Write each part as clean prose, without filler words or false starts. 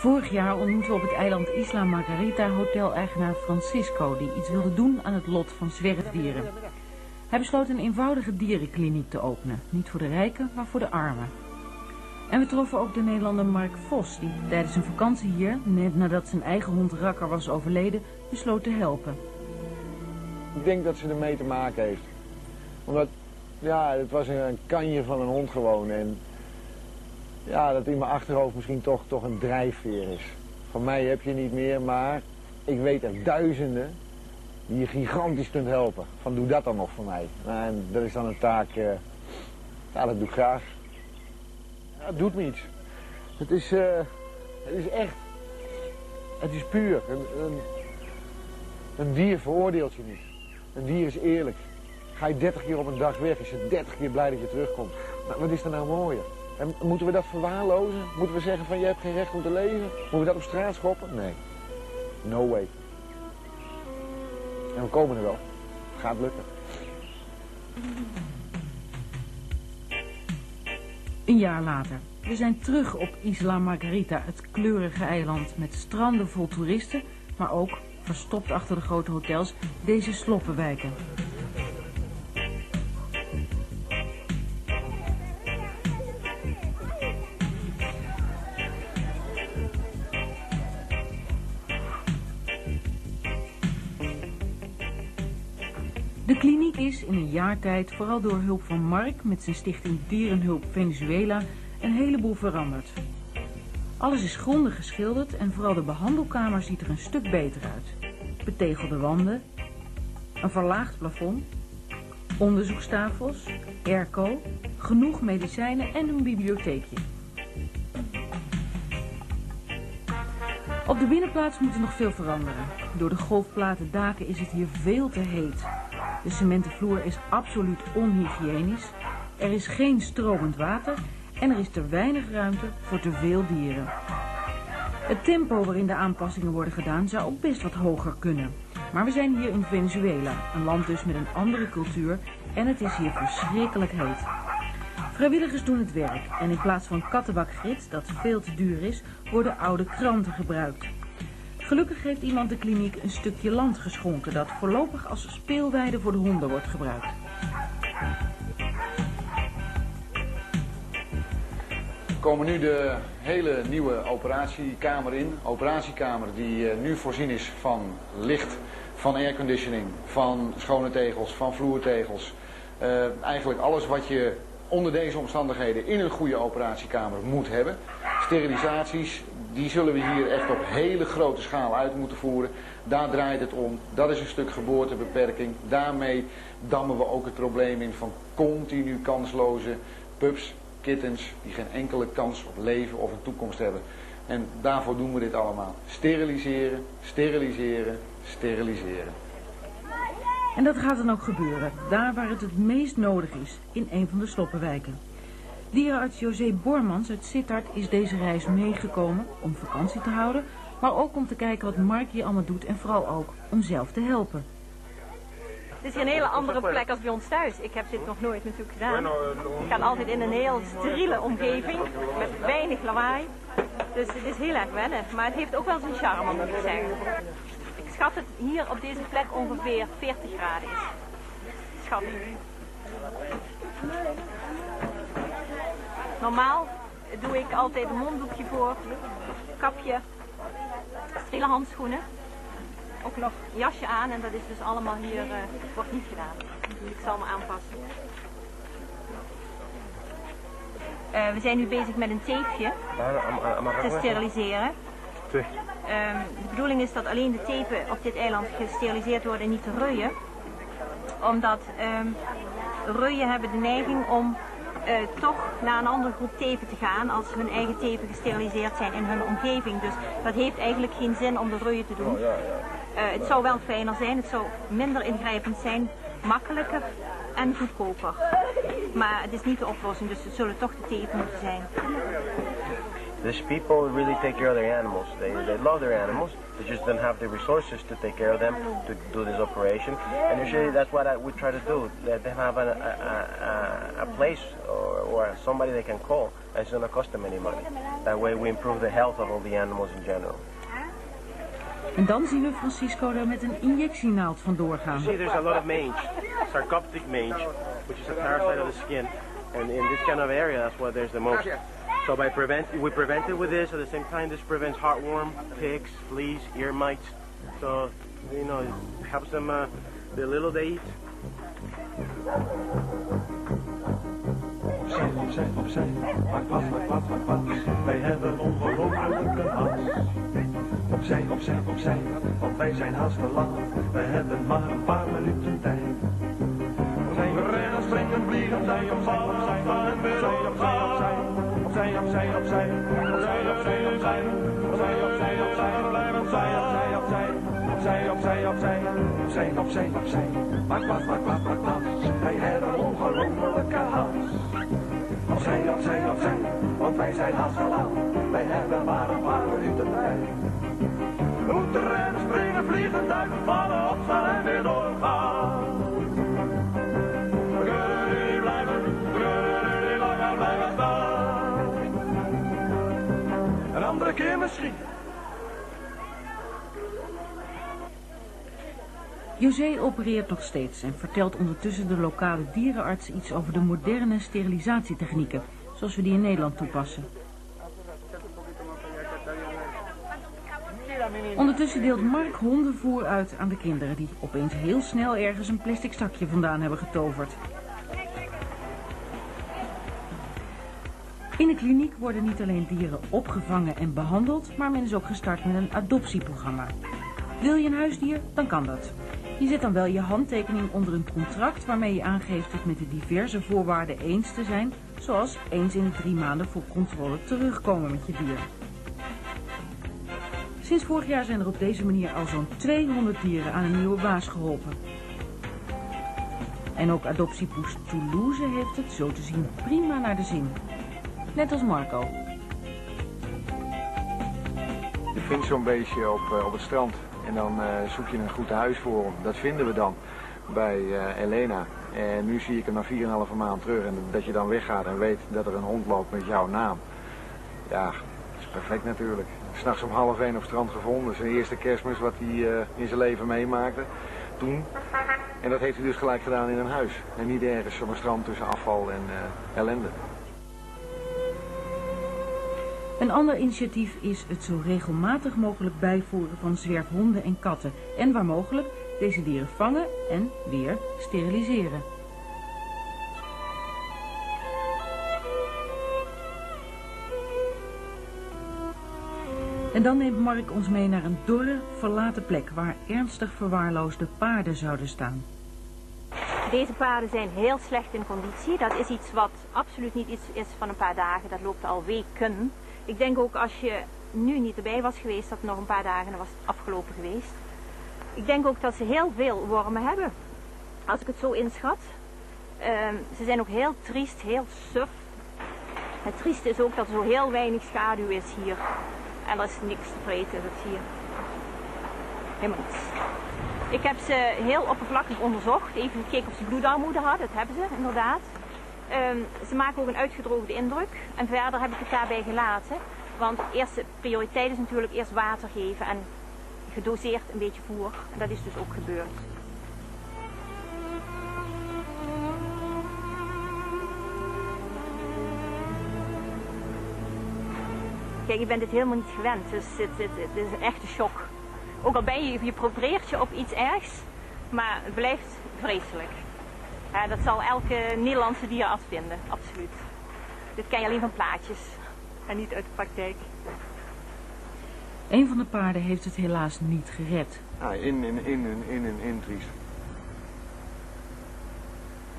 Vorig jaar ontmoetten we op het eiland Isla Margarita hotel-eigenaar Francisco, die iets wilde doen aan het lot van zwerfdieren. Hij besloot een eenvoudige dierenkliniek te openen, niet voor de rijken, maar voor de armen. En we troffen ook de Nederlander Mark Vos, die tijdens een vakantie hier, net nadat zijn eigen hond Rakker was overleden, besloot te helpen. Ik denk dat ze ermee te maken heeft. Omdat, ja, het was een kanje van een hond gewoon en... ja, dat in mijn achterhoofd misschien toch een drijfveer is. Van mij heb je niet meer, maar ik weet er duizenden die je gigantisch kunt helpen. Van doe dat dan nog voor mij. Nou, en dat is dan een taak, ja, dat doe ik graag. Ja, het doet me iets. Het is echt, het is puur. Een dier veroordeelt je niet. Een dier is eerlijk. Ga je 30 keer op een dag weg, is het 30 keer blij dat je terugkomt. Nou, wat is er nou mooier? En moeten we dat verwaarlozen? Moeten we zeggen van je hebt geen recht om te leven? Moeten we dat op straat schoppen? Nee. No way. En we komen er wel. Het gaat lukken. Een jaar later. We zijn terug op Isla Margarita, het kleurige eiland met stranden vol toeristen, maar ook, verstopt achter de grote hotels, deze sloppenwijken. De kliniek is in een jaar tijd, vooral door hulp van Mark met zijn stichting Dierenhulp Venezuela, een heleboel veranderd. Alles is grondig geschilderd en vooral de behandelkamer ziet er een stuk beter uit. Betegelde wanden, een verlaagd plafond, onderzoekstafels, airco, genoeg medicijnen en een bibliotheekje. Op de binnenplaats moet er nog veel veranderen. Door de golfplaten daken is het hier veel te heet. De cementenvloer is absoluut onhygiënisch, er is geen stromend water en er is te weinig ruimte voor te veel dieren. Het tempo waarin de aanpassingen worden gedaan zou ook best wat hoger kunnen. Maar we zijn hier in Venezuela, een land dus met een andere cultuur en het is hier verschrikkelijk heet. Vrijwilligers doen het werk en in plaats van kattenbakgrit, dat veel te duur is, worden oude kranten gebruikt. Gelukkig heeft iemand de kliniek een stukje land geschonken dat voorlopig als speelweide voor de honden wordt gebruikt. We komen nu de hele nieuwe operatiekamer in. Operatiekamer die nu voorzien is van licht, van airconditioning, van schone tegels, van vloertegels. Eigenlijk alles wat je onder deze omstandigheden in een goede operatiekamer moet hebben. Sterilisaties, die zullen we hier echt op hele grote schaal uit moeten voeren. Daar draait het om. Dat is een stuk geboortebeperking. Daarmee dammen we ook het probleem in van continu kansloze pups, kittens, die geen enkele kans op leven of een toekomst hebben. En daarvoor doen we dit allemaal. Steriliseren, steriliseren, steriliseren. En dat gaat dan ook gebeuren, daar waar het het meest nodig is, in een van de sloppenwijken. Dierenarts José Bormans uit Sittard is deze reis meegekomen om vakantie te houden, maar ook om te kijken wat Mark hier allemaal doet en vooral ook om zelf te helpen. Het is een hele andere plek als bij ons thuis. Ik heb dit nog nooit natuurlijk gedaan. Ik ga altijd in een heel steriele omgeving, met weinig lawaai. Dus het is heel erg wennen, maar het heeft ook wel zijn charme, moet ik zeggen. Ik schat dat het hier op deze plek ongeveer 40 graden is. Schat ik. Normaal doe ik altijd een monddoekje voor, kapje, strille handschoenen, ook nog een jasje aan en dat is dus allemaal hier, wordt niet gedaan. Dus ik zal me aanpassen. We zijn nu bezig met een tapeje te steriliseren. De bedoeling is dat alleen de tepen op dit eiland gesteriliseerd worden en niet de reuien. Omdat reuien hebben de neiging om toch naar een andere groep tepen te gaan als hun eigen tepen gesteriliseerd zijn in hun omgeving. Dus dat heeft eigenlijk geen zin om de reuien te doen. Het zou wel fijner zijn, het zou minder ingrijpend zijn, makkelijker en goedkoper. Maar het is niet de oplossing, dus het zullen toch de teven moeten zijn. These people really take care of their animals. They love their animals. They just don't have the resources to take care of them to do this operation. And usually that's what we try to do. Let them have a place or somebody they can call. It's going to cost them any money. That way we improve the health of all the animals in general. En dan zien we Francisco er met een injectienaald vandoor gaan. See, there's a lot of mange, sarcoptic mange, which is a parasite of the skin. And in this kind of area, that's where there's the most. So by we prevent it with this. At the same time, this prevents heartworm, ticks, fleas, ear mites. So you know, it helps them the little they eat. Opzij, opzij, opzij. Maak pas, maak pas, maak pas. Wij hebben ongelooflijk haast. Opzij, opzij, opzij. Want wij zijn haast te lang. We hebben maar een paar minuten tijd. We rennen, springen, vliegen, zij omvallen, opzij, vallen, weer opzij. Opzij, opzij, opzij, opzij, opzij, opzij, opzij, opzij, opzij, blijf opzij, opzij, opzij, opzij, opzij, opzij, opzij, opzij, opzij, maak plaats, maak plaats, maak plaats, wij hebben ongelofelijke haast. Opzij, opzij, opzij, want wij zijn haast te laat, wij hebben maar een paar minuten tijd. We moeten rennen, springen, vliegen, duiken, vallen, opstaan en weer doorgaan. Keer misschien. José opereert nog steeds en vertelt ondertussen de lokale dierenarts iets over de moderne sterilisatietechnieken, zoals we die in Nederland toepassen. Ondertussen deelt Mark hondenvoer uit aan de kinderen die opeens heel snel ergens een plastic zakje vandaan hebben getoverd. In de kliniek worden niet alleen dieren opgevangen en behandeld, maar men is ook gestart met een adoptieprogramma. Wil je een huisdier? Dan kan dat. Je zet dan wel je handtekening onder een contract waarmee je aangeeft het met de diverse voorwaarden eens te zijn, zoals eens in de 3 maanden voor controle terugkomen met je dier. Sinds vorig jaar zijn er op deze manier al zo'n 200 dieren aan een nieuwe baas geholpen. En ook adoptiepoes Toulouse heeft het, zo te zien, prima naar de zin. Net als Marco. Je vindt zo'n beestje op het strand en dan zoek je een goed huis voor hem. Dat vinden we dan bij Elena. En nu zie ik hem na 4,5 maand terug en dat je dan weggaat en weet dat er een hond loopt met jouw naam. Ja, dat is perfect natuurlijk. 's Nachts om 12:30 op het strand gevonden. Zijn eerste kerstmis wat hij in zijn leven meemaakte toen. En dat heeft hij dus gelijk gedaan in een huis. En niet ergens op een strand tussen afval en ellende. Een ander initiatief is het zo regelmatig mogelijk bijvoeren van zwerfhonden en katten. En waar mogelijk deze dieren vangen en weer steriliseren. En dan neemt Mark ons mee naar een dorre, verlaten plek waar ernstig verwaarloosde paarden zouden staan. Deze paarden zijn heel slecht in conditie. Dat is iets wat absoluut niet iets is van een paar dagen. Dat loopt al weken. Ik denk ook als je nu niet erbij was geweest, dat nog een paar dagen, dan was het afgelopen geweest. Ik denk ook dat ze heel veel wormen hebben, als ik het zo inschat. Ze zijn ook heel triest, heel suf. Het trieste is ook dat er zo heel weinig schaduw is hier. En er is niks te vreten, dat zie je. Helemaal niets. Ik heb ze heel oppervlakkig onderzocht, even gekeken of ze bloedarmoede hadden, dat hebben ze inderdaad. Ze maken ook een uitgedroogde indruk en verder heb ik het daarbij gelaten. Want eerste prioriteit is natuurlijk eerst water geven en gedoseerd een beetje voer. En dat is dus ook gebeurd. Kijk, je bent dit helemaal niet gewend, dus het is een echte shock. Ook al ben je probeert je op iets ergs, maar het blijft vreselijk. Dat zal elke Nederlandse dierarts vinden, absoluut. Dit ken je alleen van plaatjes en niet uit de praktijk. Een van de paarden heeft het helaas niet gered. Ah, in triest.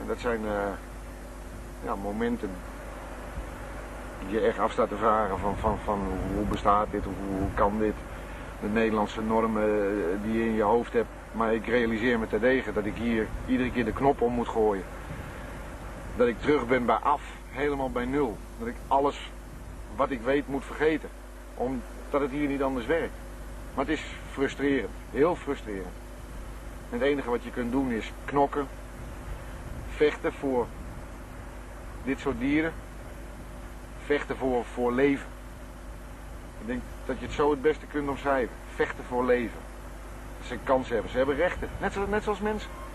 En dat zijn ja, momenten die je echt af staat te vragen van hoe bestaat dit, hoe kan dit. De Nederlandse normen die je in je hoofd hebt. Maar ik realiseer me terdege dat ik hier iedere keer de knop om moet gooien. Dat ik terug ben bij af, helemaal bij nul. Dat ik alles wat ik weet moet vergeten. Omdat het hier niet anders werkt. Maar het is frustrerend, heel frustrerend. En het enige wat je kunt doen is knokken, vechten voor dit soort dieren, vechten voor leven. Ik denk dat je het zo het beste kunt omschrijven, vechten voor leven. Dat ze een kans hebben, ze hebben rechten, net zoals mensen.